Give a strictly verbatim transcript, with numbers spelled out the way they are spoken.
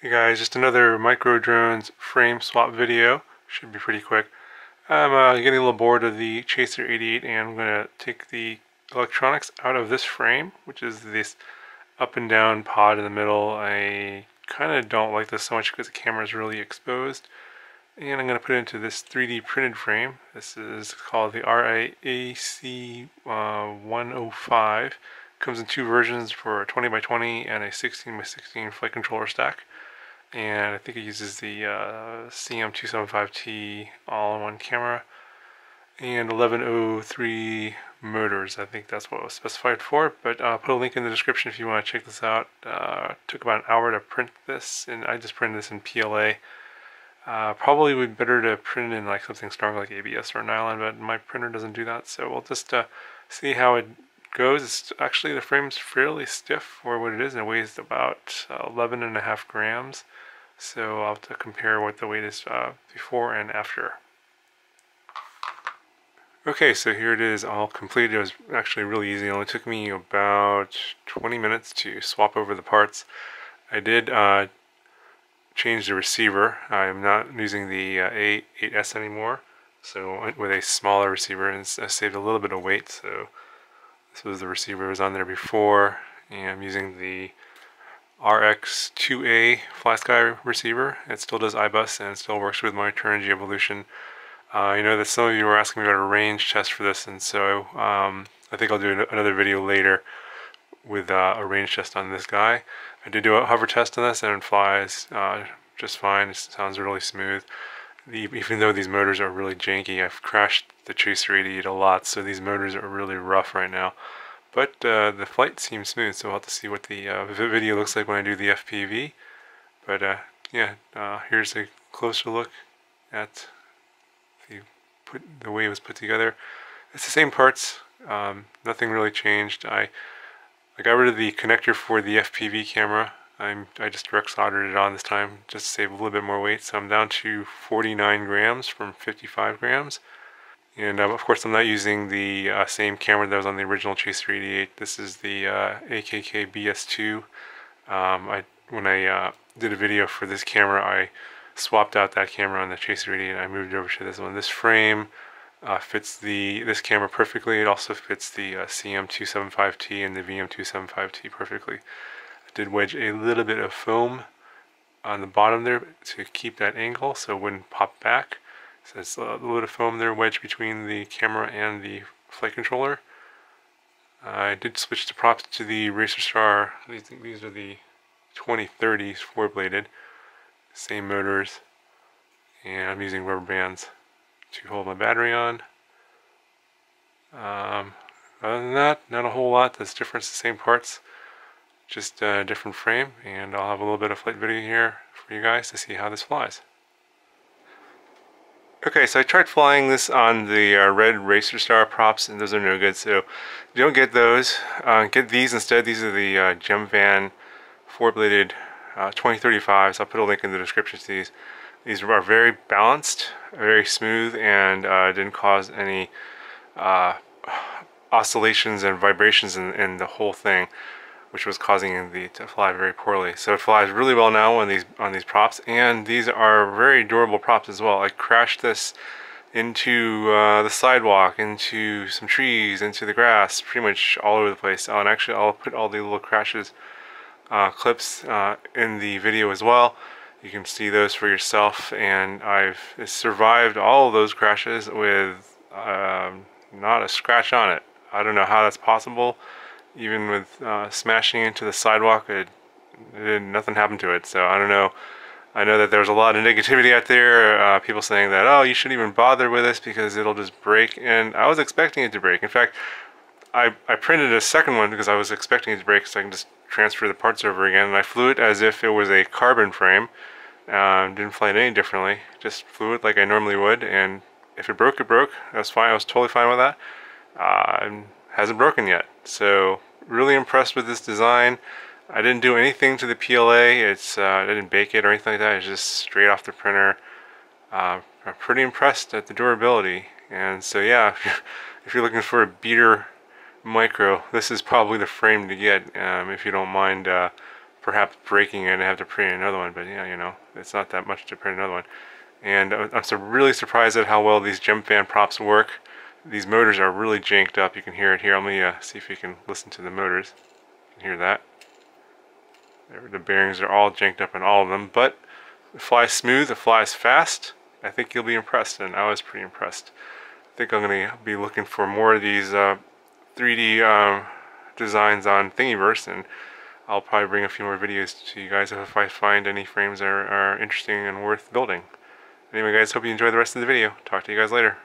Hey guys, just another micro drones frame swap video. Should be pretty quick. I'm uh, getting a little bored of the Chaser eighty-eight and I'm going to take the electronics out of this frame, which is this up and down pod in the middle. I kind of don't like this so much because the camera is really exposed. And I'm going to put it into this three D printed frame. This is called the R I A C one oh five. Comes in two versions for a twenty by twenty and a sixteen by sixteen flight controller stack. And I think it uses the uh, C M two seventy-five T all-in-one camera and eleven oh three motors. I think that's what it was specified for, but I'll put a link in the description if you want to check this out. Uh, it took about an hour to print this, and I just printed this in P L A. Uh, probably would be better to print it in like something stronger like A B S or nylon, but my printer doesn't do that, so we'll just uh, see how it goes. It's actually, the frame's fairly stiff for what it is, and it weighs about uh, eleven and a half grams, so I'll have to compare what the weight is uh, before and after. Okay, so here it is all completed. It was actually really easy. It only took me about twenty minutes to swap over the parts. I did uh, change the receiver. I'm not using the uh, A eight S anymore, so I went with a smaller receiver and I saved a little bit of weight. So this was the receiver that was on there before, and I'm using the R X two A Flysky receiver. It still does iBus and it still works with my Turnigy Evolution. Uh, I know that some of you were asking me about a range test for this, and so um, I think I'll do another video later with uh, a range test on this guy. I did do a hover test on this and it flies uh, just fine. It sounds really smooth. The, even though these motors are really janky, I've crashed the Chaser eighty-eight a lot, so these motors are really rough right now. But uh, the flight seems smooth, so we'll have to see what the uh, video looks like when I do the F P V. But uh, yeah, uh, here's a closer look at the, put, the way it was put together. It's the same parts, um, nothing really changed. I, I got rid of the connector for the F P V camera. I'm, I just direct soldered it on this time just to save a little bit more weight, so I'm down to forty-nine grams from fifty-five grams. And um, of course I'm not using the uh, same camera that was on the original Chaser eighty-eight. This is the uh, A K K B S two. Um, I, when I uh, did a video for this camera, I swapped out that camera on the Chaser eighty-eight and I moved over to this one. This frame uh, fits the this camera perfectly. It also fits the uh, C M two seventy-five T and the V M two seventy-five T perfectly. Did wedge a little bit of foam on the bottom there to keep that angle so it wouldn't pop back. So there's a little bit of foam there wedged between the camera and the flight controller. Uh, I did switch the props to the RacerStar. I think these are the twenty thirties four-bladed. Same motors. And I'm using rubber bands to hold my battery on. Um, other than that, not a whole lot that's different. It's the same parts, just a different frame, and I'll have a little bit of flight video here for you guys to see how this flies. Okay, so I tried flying this on the uh, red RacerStar props, and those are no good, so if you don't get those, uh, get these instead. These are the uh, Gemfan four-bladed uh, twenty thirty-fives. I'll put a link in the description to these. These are very balanced, very smooth, and uh, didn't cause any uh, oscillations and vibrations in, in the whole thing, which was causing the to fly very poorly. So it flies really well now on these on these props, and these are very durable props as well. I crashed this into uh, the sidewalk, into some trees, into the grass, pretty much all over the place. Oh, and actually I'll put all the little crashes uh, clips uh, in the video as well. You can see those for yourself, and I've survived all of those crashes with um, not a scratch on it. I don't know how that's possible. Even with uh, smashing into the sidewalk, it, it nothing happened to it. So I don't know. I know that there's a lot of negativity out there. Uh, people saying that, oh, you shouldn't even bother with this because it'll just break. And I was expecting it to break. In fact, I, I printed a second one because I was expecting it to break so I can just transfer the parts over again. And I flew it as if it was a carbon frame. Um, didn't fly it any differently. Just flew it like I normally would. And if it broke, it broke. That's fine. I was totally fine with that. Uh, hasn't broken yet. So really impressed with this design. I didn't do anything to the P L A. It's uh, I didn't bake it or anything like that. It's just straight off the printer. Uh, I'm pretty impressed at the durability. And so yeah, if you're looking for a beater micro, this is probably the frame to get um, if you don't mind uh, perhaps breaking it and have to print another one, but yeah, you know, it's not that much to print another one. And I'm so really surprised at how well these Gemfan props work. These motors are really janked up. You can hear it here. Let me uh, see if you can listen to the motors. You can hear that. The bearings are all janked up in all of them, but it flies smooth, it flies fast. I think you'll be impressed, and I was pretty impressed. I think I'm going to be looking for more of these uh, three D um, designs on Thingiverse, and I'll probably bring a few more videos to you guys if I find any frames that are, are interesting and worth building. Anyway guys, hope you enjoy the rest of the video. Talk to you guys later.